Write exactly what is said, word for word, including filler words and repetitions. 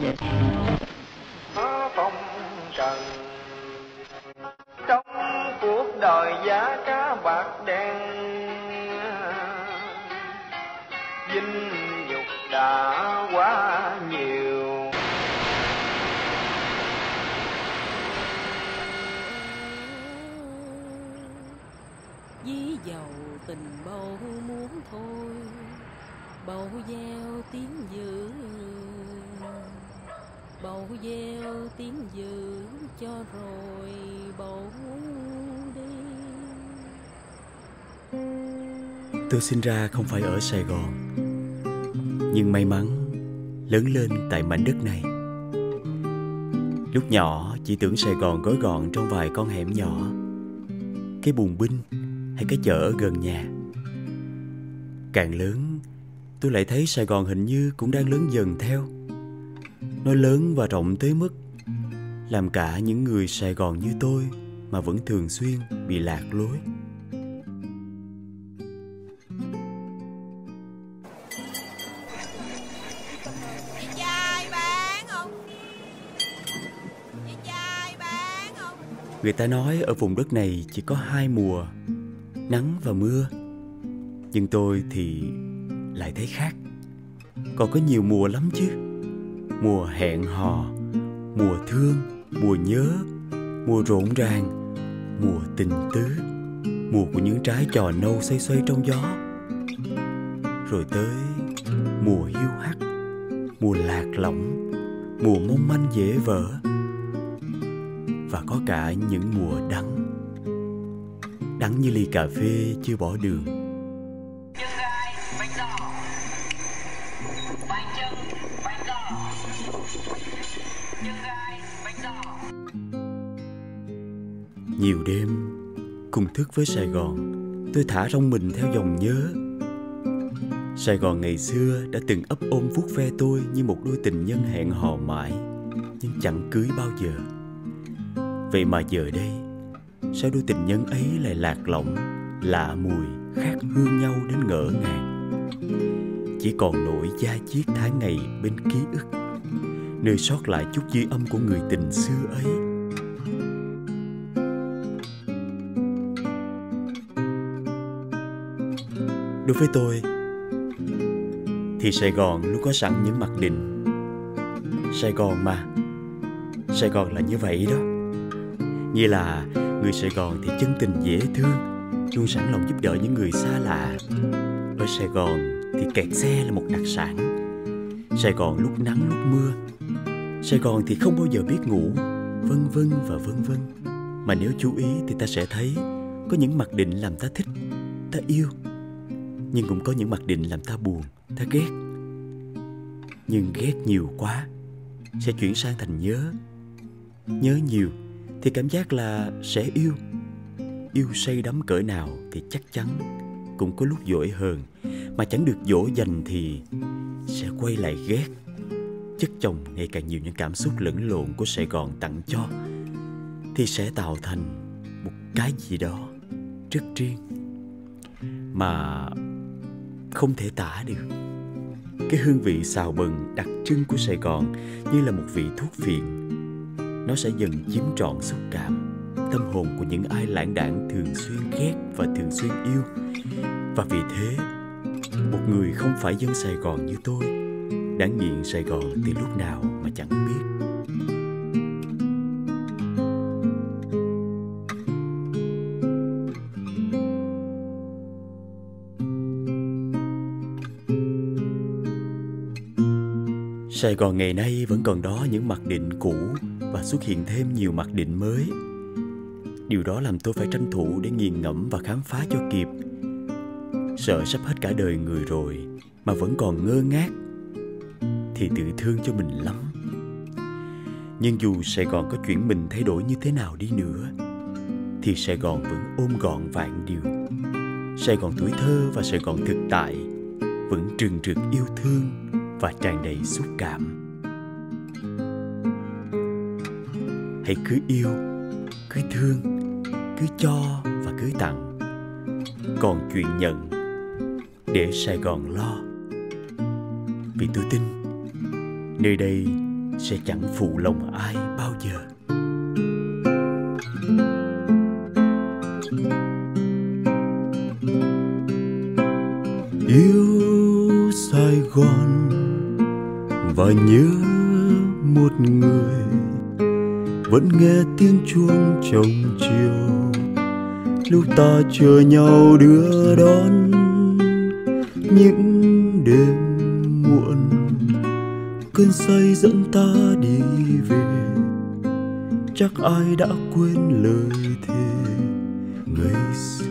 Việt có phong trần trong cuộc đời giá cá bạc đen, dinh nhục đã quá nhiều. Ví dầu tình bao muốn thôi, bầu gieo tiếng dữ, bầu gieo tiếng dữ cho rồi bầu đi. Tôi sinh ra không phải ở Sài Gòn, nhưng may mắn lớn lên tại mảnh đất này. Lúc nhỏ chỉ tưởng Sài Gòn gói gọn trong vài con hẻm nhỏ, cái bùng binh hay cái chợ ở gần nhà. Càng lớn, tôi lại thấy Sài Gòn hình như cũng đang lớn dần theo. Nó lớn và rộng tới mức làm cả những người Sài Gòn như tôi mà vẫn thường xuyên bị lạc lối. Chị trai bán không? Chị trai bán không? Người ta nói ở vùng đất này chỉ có hai mùa, nắng và mưa. Nhưng tôi thì lại thấy khác. Còn có nhiều mùa lắm chứ. Mùa hẹn hò, mùa thương, mùa nhớ, mùa rộn ràng, mùa tình tứ, mùa của những trái trò nâu xoay xoay trong gió. Rồi tới mùa hiu hắt, mùa lạc lõng, mùa mong manh dễ vỡ. Và có cả những mùa đắng, đắng như ly cà phê chưa bỏ đường. Nhiều đêm, cùng thức với Sài Gòn, tôi thả rong mình theo dòng nhớ. Sài Gòn ngày xưa đã từng ấp ôm vuốt ve tôi như một đôi tình nhân hẹn hò mãi, nhưng chẳng cưới bao giờ. Vậy mà giờ đây, sao đôi tình nhân ấy lại lạc lõng, lạ mùi, khác hương nhau đến ngỡ ngàng. Chỉ còn nỗi da diết tháng ngày bên ký ức, nơi sót lại chút dư âm của người tình xưa ấy. Đối với tôi thì Sài Gòn luôn có sẵn những mặc định. Sài Gòn mà, Sài Gòn là như vậy đó. Như là người Sài Gòn thì chân tình dễ thương, luôn sẵn lòng giúp đỡ những người xa lạ. Ở Sài Gòn thì kẹt xe là một đặc sản. Sài Gòn lúc nắng lúc mưa, Sài Gòn thì không bao giờ biết ngủ, vân vân và vân vân. Mà nếu chú ý thì ta sẽ thấy có những mặc định làm ta thích, ta yêu, nhưng cũng có những mặc định làm ta buồn, ta ghét. Nhưng ghét nhiều quá sẽ chuyển sang thành nhớ. Nhớ nhiều thì cảm giác là sẽ yêu. Yêu say đắm cỡ nào thì chắc chắn cũng có lúc dỗi hờn, mà chẳng được dỗ dành thì sẽ quay lại ghét. Chất chồng ngày càng nhiều những cảm xúc lẫn lộn của Sài Gòn tặng cho, thì sẽ tạo thành một cái gì đó rất riêng mà không thể tả được. Cái hương vị xào bần đặc trưng của Sài Gòn như là một vị thuốc phiện. Nó sẽ dần chiếm trọn xúc cảm, tâm hồn của những ai lãng đãng thường xuyên ghét và thường xuyên yêu. Và vì thế, một người không phải dân Sài Gòn như tôi đã nghiện Sài Gòn từ lúc nào mà chẳng biết. Sài Gòn ngày nay vẫn còn đó những mặc định cũ và xuất hiện thêm nhiều mặc định mới. Điều đó làm tôi phải tranh thủ để nghiền ngẫm và khám phá cho kịp. Sợ sắp hết cả đời người rồi mà vẫn còn ngơ ngác thì tự thương cho mình lắm. Nhưng dù Sài Gòn có chuyển mình thay đổi như thế nào đi nữa, thì Sài Gòn vẫn ôm gọn vạn điều. Sài Gòn tuổi thơ và Sài Gòn thực tại vẫn trừng trực yêu thương và tràn đầy xúc cảm. Hãy cứ yêu, cứ thương, cứ cho và cứ tặng. Còn chuyện nhận, để Sài Gòn lo. Vì tôi tin, nơi đây sẽ chẳng phụ lòng ai bao giờ. Yêu Sài Gòn và nhớ một người, vẫn nghe tiếng chuông trong chiều lúc ta chờ nhau đưa đón. Những đêm muộn cơn say dẫn ta đi về, chắc ai đã quên lời thề ngày xưa.